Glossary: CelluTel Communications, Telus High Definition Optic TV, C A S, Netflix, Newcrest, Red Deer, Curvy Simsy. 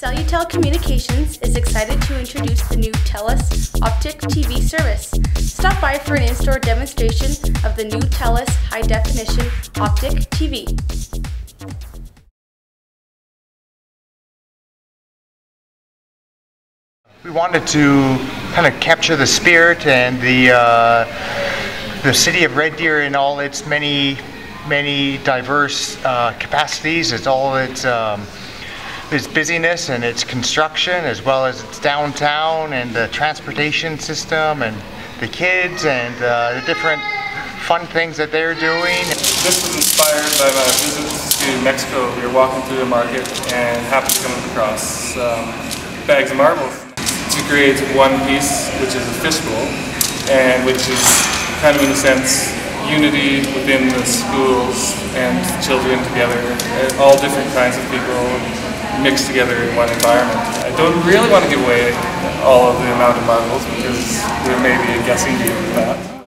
CelluTel Communications is excited to introduce the new Telus Optic TV service. Stop by for an in-store demonstration of the new Telus High Definition Optic TV. We wanted to kind of capture the spirit and the city of Red Deer in all its many diverse capacities. It's all its busyness and its construction, as well as its downtown and the transportation system and the kids and the different fun things that they're doing. This was inspired by my visits to Mexico. We were walking through the market and happened to come across bags of marbles. To create one piece, which is a fishbowl, and which is kind of, in a sense, unity within the schools and children together, all different kinds of people mixed together in one environment. I don't really want to give away all of the amount of marbles because there may be a guessing game with that.